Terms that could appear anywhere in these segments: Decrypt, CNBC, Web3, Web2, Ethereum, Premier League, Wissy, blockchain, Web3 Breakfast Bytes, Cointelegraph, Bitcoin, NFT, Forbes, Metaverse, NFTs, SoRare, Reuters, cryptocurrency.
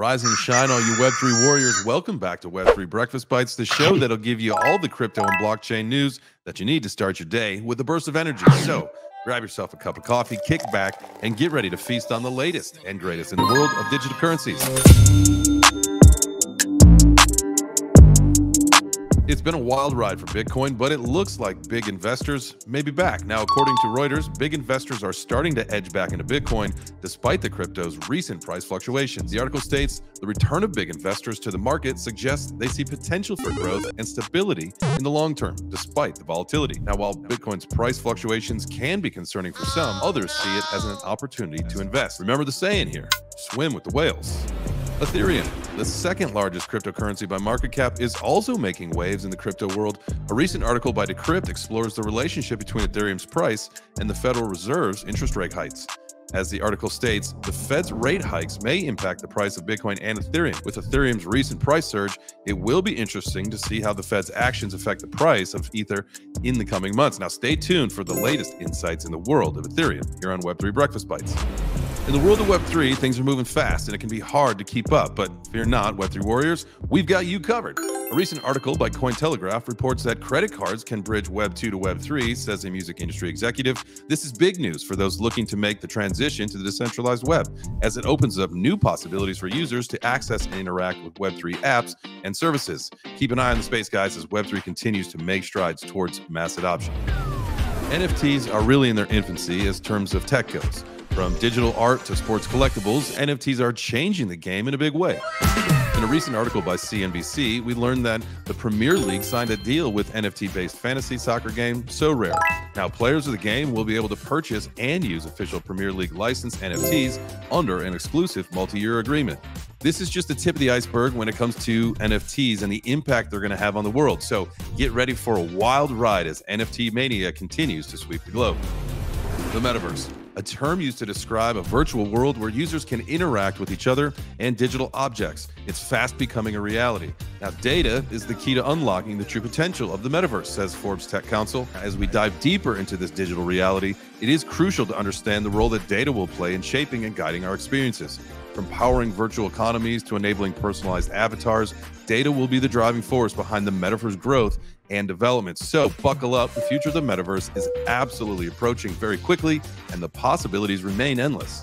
Rise and shine, all you Web3 warriors. Welcome back to Web3 Breakfast Bytes, the show that'll give you all the crypto and blockchain news that you need to start your day with a burst of energy. So grab yourself a cup of coffee, kick back, and get ready to feast on the latest and greatest in the world of digital currencies. It's been a wild ride for Bitcoin, but it looks like big investors may be back. Now, according to Reuters, big investors are starting to edge back into Bitcoin despite the crypto's recent price fluctuations. The article states the return of big investors to the market suggests they see potential for growth and stability in the long term, despite the volatility. Now, while Bitcoin's price fluctuations can be concerning for some, others see it as an opportunity to invest. Remember the saying here, swim with the whales. Ethereum, the second largest cryptocurrency by market cap, is also making waves in the crypto world. A recent article by Decrypt explores the relationship between Ethereum's price and the Federal Reserve's interest rate hikes. As the article states, the Fed's rate hikes may impact the price of Bitcoin and Ethereum. With Ethereum's recent price surge, it will be interesting to see how the Fed's actions affect the price of Ether in the coming months. Now, stay tuned for the latest insights in the world of Ethereum here on Web3 Breakfast Bytes. In the world of Web3, things are moving fast and it can be hard to keep up, but fear not, Web3 warriors, we've got you covered. A recent article by Cointelegraph reports that credit cards can bridge Web2 to Web3, says a music industry executive. This is big news for those looking to make the transition to the decentralized web, as it opens up new possibilities for users to access and interact with Web3 apps and services. Keep an eye on the space, guys, as Web3 continues to make strides towards mass adoption. NFTs are really in their infancy as terms of tech goes. From digital art to sports collectibles, NFTs are changing the game in a big way. In a recent article by CNBC, we learned that the Premier League signed a deal with NFT-based fantasy soccer game SoRare. Now, players of the game will be able to purchase and use official Premier League licensed NFTs under an exclusive multi-year agreement. This is just the tip of the iceberg when it comes to NFTs and the impact they're going to have on the world. So get ready for a wild ride as NFT mania continues to sweep the globe. The Metaverse, a term used to describe a virtual world where users can interact with each other and digital objects. It's fast becoming a reality. Now, data is the key to unlocking the true potential of the metaverse, says Forbes Tech Council. As we dive deeper into this digital reality, it is crucial to understand the role that data will play in shaping and guiding our experiences. From powering virtual economies to enabling personalized avatars, data will be the driving force behind the metaverse's growth and development. So buckle up, the future of the metaverse is absolutely approaching very quickly, and the possibilities remain endless.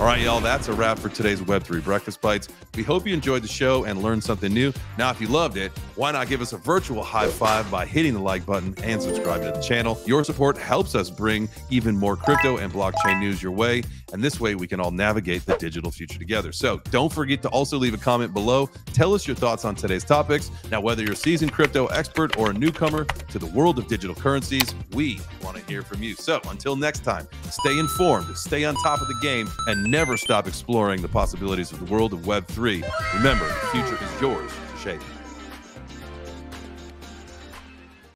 All right, y'all, that's a wrap for today's Web3 Breakfast Bytes. We hope you enjoyed the show and learned something new. Now, if you loved it, why not give us a virtual high five by hitting the like button and subscribing to the channel? Your support helps us bring even more crypto and blockchain news your way, and this way we can all navigate the digital future together. So don't forget to also leave a comment below. Tell us your thoughts on today's topics. Now, whether you're a seasoned crypto expert or a newcomer to the world of digital currencies, we want to hear from you. So until next time, stay informed, stay on top of the game, and never stop exploring the possibilities of the world of Web3. Remember, the future is yours to shape.